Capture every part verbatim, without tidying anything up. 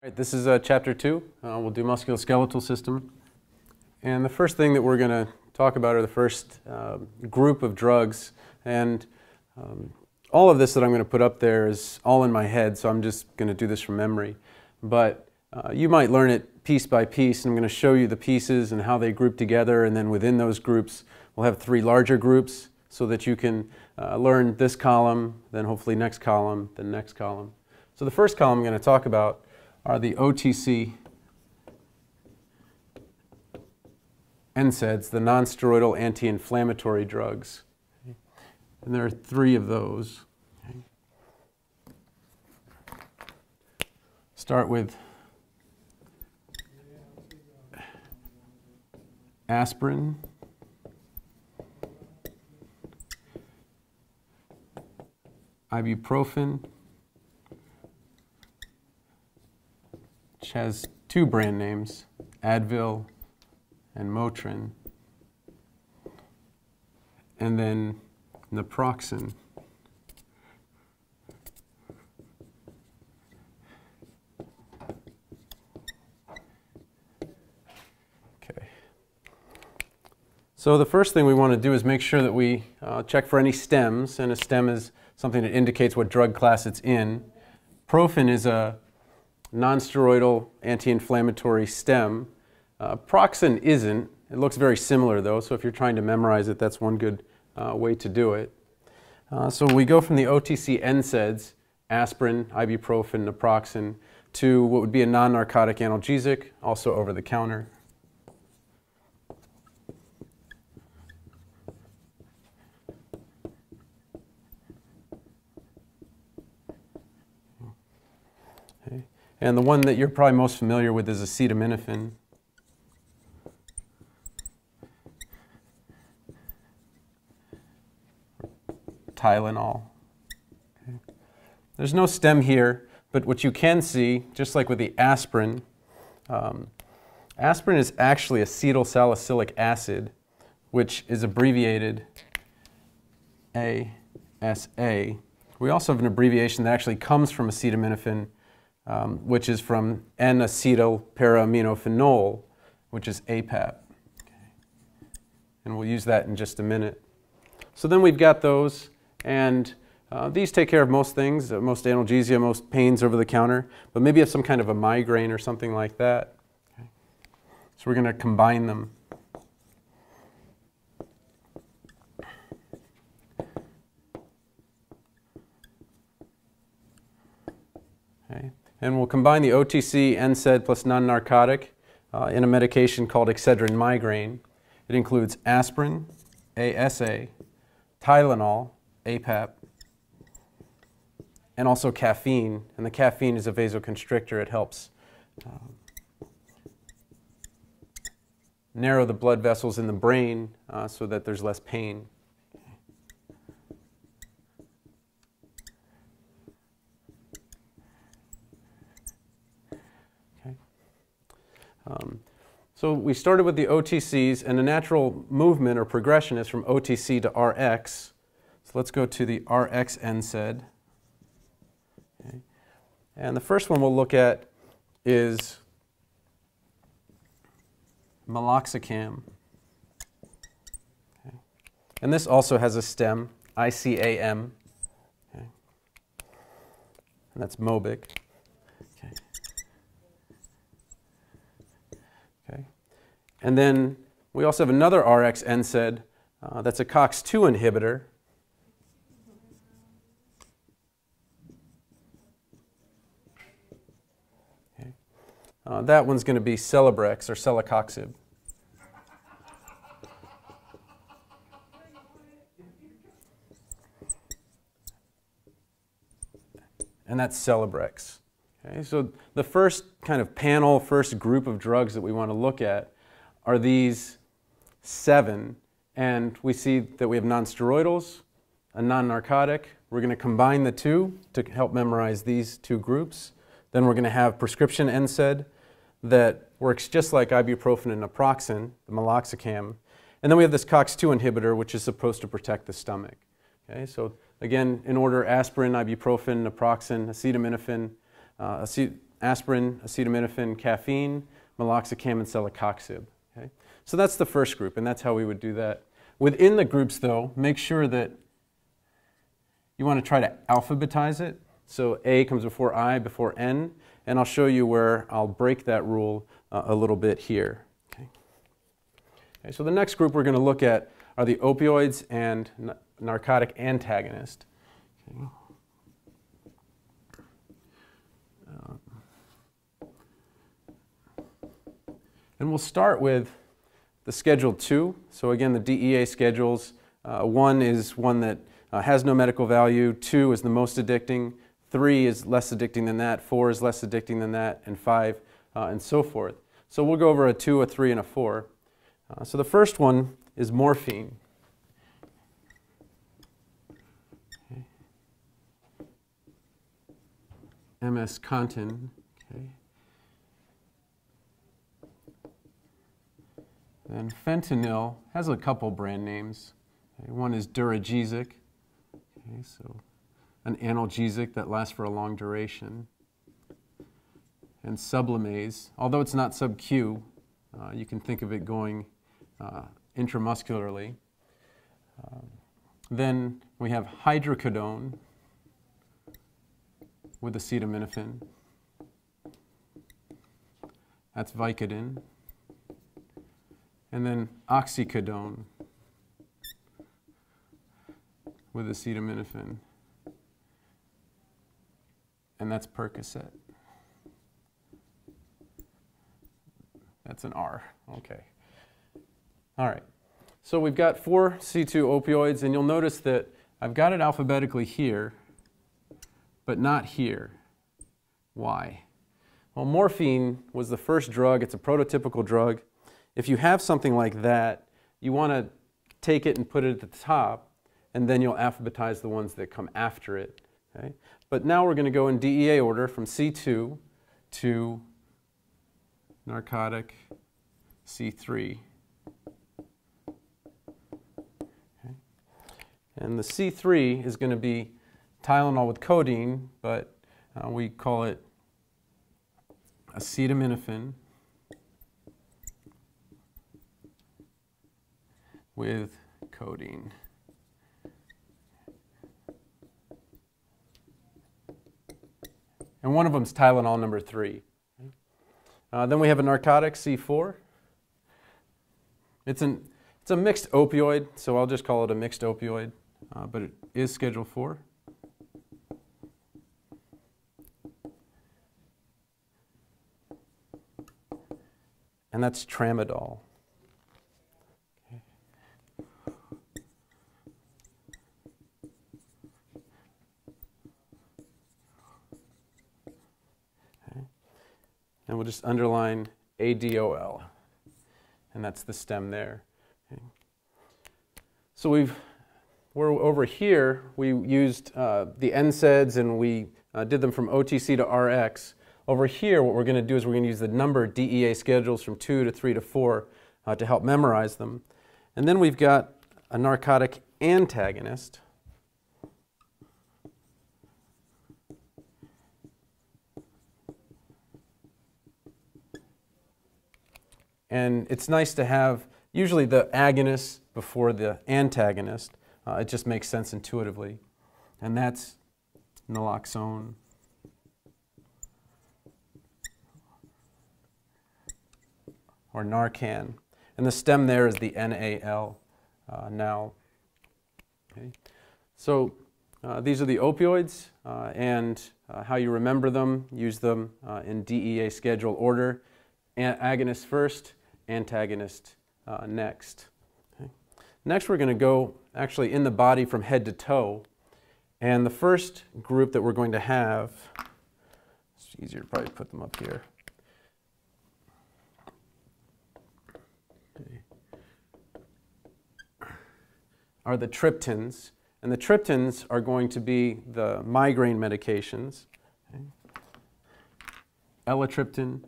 All right, this is uh, chapter two. Uh, we'll do musculoskeletal system. And the first thing that we're going to talk about are the first uh, group of drugs. And um, all of this that I'm going to put up there is all in my head, so I'm just going to do this from memory. But uh, you might learn it piece by piece, and I'm going to show you the pieces and how they group together. And then within those groups, we'll have three larger groups so that you can uh, learn this column, then hopefully next column, then next column. So the first column I'm going to talk about are the O T C N SAIDs, the non-steroidal anti-inflammatory drugs. And there are three of those. Start with aspirin, ibuprofen, which has two brand names, Advil and Motrin, and then Naproxen, okay. So the first thing we want to do is make sure that we uh, check for any stems, and a stem is something that indicates what drug class it's in. Profen is a non-steroidal anti-inflammatory stem. Uh, Proxen isn't. It looks very similar though, so if you're trying to memorize it, that's one good uh, way to do it. Uh, so we go from the O T C N SAIDs, aspirin, ibuprofen, naproxen, to what would be a non-narcotic analgesic, also over the counter. Okay. And the one that you're probably most familiar with is acetaminophen. Tylenol. Okay. There's no stem here, but what you can see, just like with the aspirin, um, aspirin is actually acetyl salicylic acid, which is abbreviated A S A. We also have an abbreviation that actually comes from acetaminophen, um, which is from N acetyl para-aminophenol, which is A PAP. Okay. And we'll use that in just a minute. So then we've got those. And uh, these take care of most things, uh, most analgesia, most pains over the counter, but maybe you have some kind of a migraine or something like that. Okay. So we're going to combine them. Okay. And we'll combine the O T C, N SAID plus non-narcotic uh, in a medication called Excedrin Migraine. It includes aspirin, A S A, Tylenol, A PAP, and also caffeine, and the caffeine is a vasoconstrictor. It helps um, narrow the blood vessels in the brain uh, so that there's less pain. Okay. Um, so we started with the O T Cs, and the natural movement or progression is from O T C to R X. So let's go to the R X N SAID. Okay. And the first one we'll look at is Meloxicam. Okay. And this also has a stem, I C A M. Okay. And that's Mobic. Okay. Okay. And then we also have another R X N SAID uh, that's a COX two inhibitor. Uh, that one's going to be Celebrex or Celecoxib. And that's Celebrex. Okay, so the first kind of panel, first group of drugs that we want to look at are these seven. And we see that we have non-steroidals, a non-narcotic. We're going to combine the two to help memorize these two groups. Then we're going to have prescription N SAID. That works just like ibuprofen and naproxen, the meloxicam. And then we have this COX two inhibitor, which is supposed to protect the stomach. Okay, so again, in order, aspirin, ibuprofen, naproxen, acetaminophen, uh, acet aspirin, acetaminophen, caffeine, meloxicam, and celecoxib. Okay? So that's the first group, and that's how we would do that. Within the groups, though, make sure that you want to try to alphabetize it. So A comes before I, before N, and I'll show you where I'll break that rule uh, a little bit here. Okay. Okay, so the next group we're going to look at are the opioids and na narcotic antagonists. Okay. Um, and we'll start with the Schedule two. So again, the D E A schedules. Uh, one is one that Uh, has no medical value, two is the most addicting, three is less addicting than that, four is less addicting than that, and five, uh, and so forth. So we'll go over a two, a three, and a four. Uh, so the first one is morphine. Okay. M S Contin. Okay. Then fentanyl has a couple brand names. Okay. One is Duragesic. Okay, so an analgesic that lasts for a long duration. And Sublimaze, although it's not sub-Q, uh, you can think of it going uh, intramuscularly. Uh, then we have hydrocodone with acetaminophen. That's Vicodin. And then oxycodone with acetaminophen, and that's Percocet. That's an R. Okay. All right. So we've got four C two opioids, and you'll notice that I've got it alphabetically here, but not here. Why? Well, morphine was the first drug. It's a prototypical drug. If you have something like that, you want to take it and put it at the top, and then you'll alphabetize the ones that come after it. Okay? But now we're going to go in D E A order from C two to narcotic C three. Okay? And the C three is going to be Tylenol with codeine, but uh, we call it acetaminophen with codeine. And one of them is Tylenol number three. Uh, then we have a narcotic, C four. It's, an, it's a mixed opioid, so I'll just call it a mixed opioid, uh, but it is Schedule four. And that's tramadol. Okay. And we'll just underline A D O L, and that's the stem there. Okay. So we've, we're over here, we used uh, the N SAIDs and we uh, did them from O T C to R X. Over here, what we're going to do is we're going to use the number D E A schedules from two to three to four uh, to help memorize them. And then we've got a narcotic antagonist. And it's nice to have usually the agonist before the antagonist. Uh, it just makes sense intuitively. And that's naloxone or Narcan. And the stem there is the N A L, uh, now. Okay. So uh, these are the opioids uh, and uh, how you remember them, use them uh, in D E A schedule order. Agonist first, antagonist uh, next. Okay. Next we're going to go actually in the body from head to toe, and the first group that we're going to have, it's easier to probably put them up here, okay, are the triptans, and the triptans are going to be the migraine medications, okay. Elatriptan,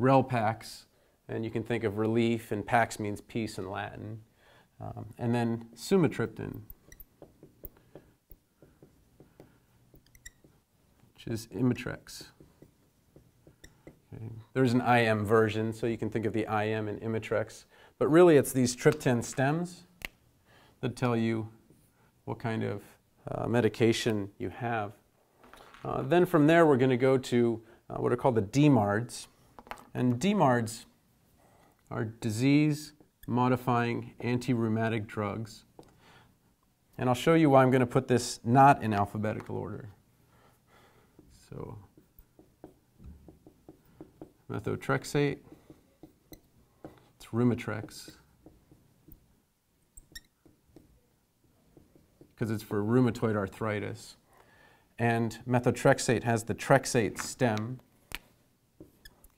RELPax, and you can think of relief, and pax means peace in Latin. Um, and then sumatriptan, which is Imitrex. Okay. There's an I M version, so you can think of the I M and Imitrex. But really, it's these tryptan stems that tell you what kind of uh, medication you have. Uh, then from there, we're going to go to uh, what are called the D MARDs. And D MARDs are disease-modifying anti-rheumatic drugs. And I'll show you why I'm going to put this not in alphabetical order. So methotrexate, it's Rheumatrex, because it's for rheumatoid arthritis. And methotrexate has the trexate stem.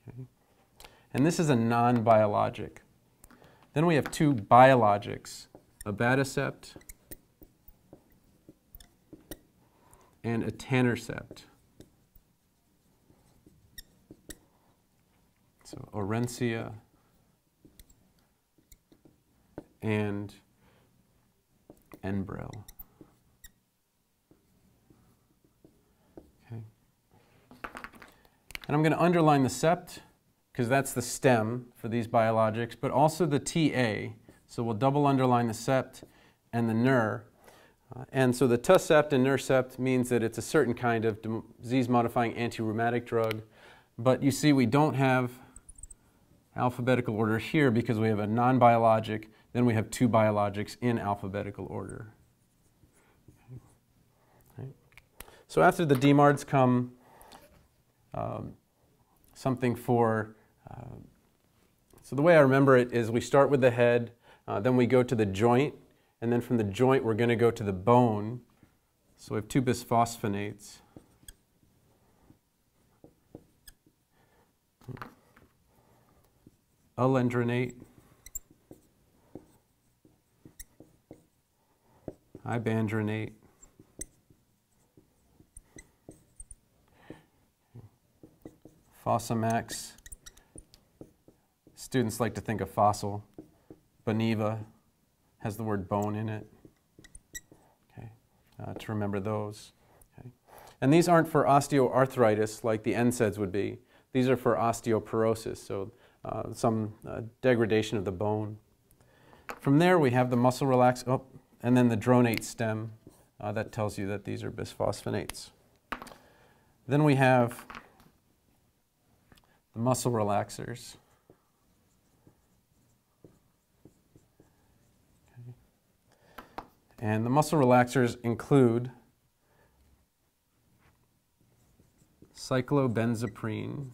Okay. And this is a non-biologic. Then we have two biologics, abatacept and etanercept. So Orencia and Enbrel. Okay. And I'm going to underline the sept, because that's the stem for these biologics, but also the T A. So we'll double underline the sept and the ner. Uh, and so the tusept and nercept means that it's a certain kind of disease-modifying anti-rheumatic drug. But you see we don't have alphabetical order here because we have a non-biologic, then we have two biologics in alphabetical order. Okay. Right. So after the D MARDs come um, something for, uh, so the way I remember it is we start with the head, uh, then we go to the joint, and then from the joint we're going to go to the bone. So we have two bisphosphonates. Alendronate, ibandronate, Fosamax. Students like to think of fossil. Boniva has the word bone in it. Okay, uh, to remember those. Okay. And these aren't for osteoarthritis like the N SAIDs would be. These are for osteoporosis. So Uh, some uh, degradation of the bone. From there we have the muscle relax, oh, and then the dronate stem. Uh, that tells you that these are bisphosphonates. Then we have the muscle relaxers. Okay. And the muscle relaxers include cyclobenzaprine,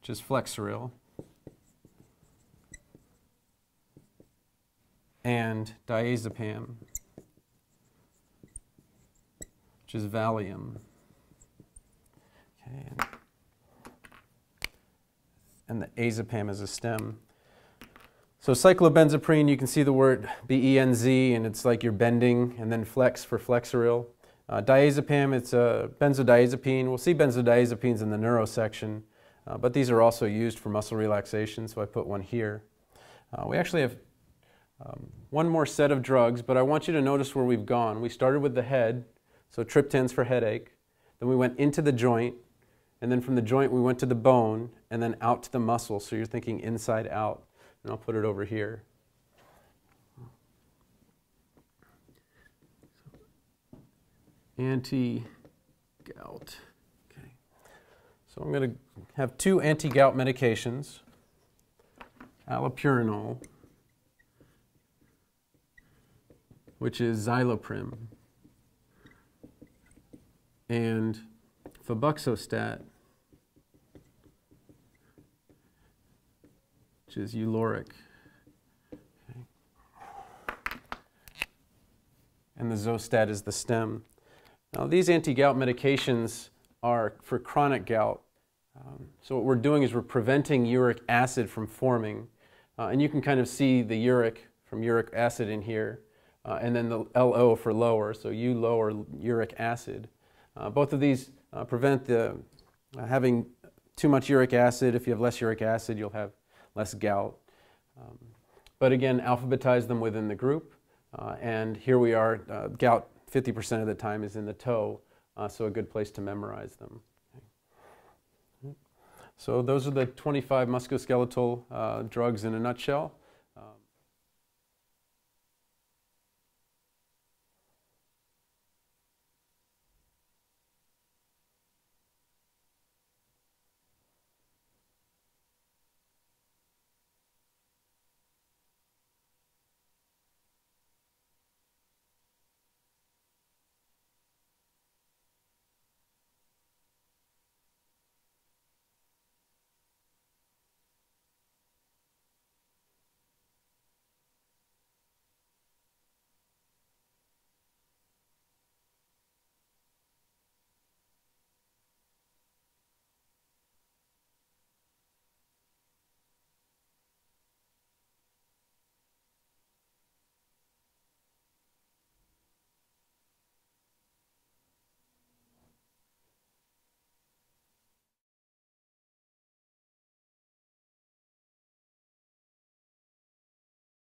which is Flexeril, and diazepam, which is Valium. Okay. And the azepam is a stem. So cyclobenzaprine, you can see the word B E N Z, and it's like you're bending, and then flex for Flexeril. Uh, diazepam, it's a benzodiazepine. We'll see benzodiazepines in the neuro section. Uh, but these are also used for muscle relaxation, so I put one here. Uh, we actually have um, one more set of drugs, but I want you to notice where we've gone. We started with the head, so triptans for headache. Then we went into the joint, and then from the joint we went to the bone, and then out to the muscle, so you're thinking inside out. And I'll put it over here. Anti-gout. So I'm going to have two anti-gout medications, allopurinol, which is Xyloprim, and Febuxostat, which is Uloric, okay. And the Xostat is the stem. Now these anti-gout medications are for chronic gout. Um, so what we're doing is we're preventing uric acid from forming. Uh, and you can kind of see the uric from uric acid in here, uh, and then the L O for lower, so U lower uric acid. Uh, both of these uh, prevent the uh, having too much uric acid. If you have less uric acid, you'll have less gout. Um, but again, alphabetize them within the group. Uh, and here we are, uh, gout fifty percent of the time is in the toe, uh, so a good place to memorize them. So those are the twenty-five musculoskeletal uh, drugs in a nutshell.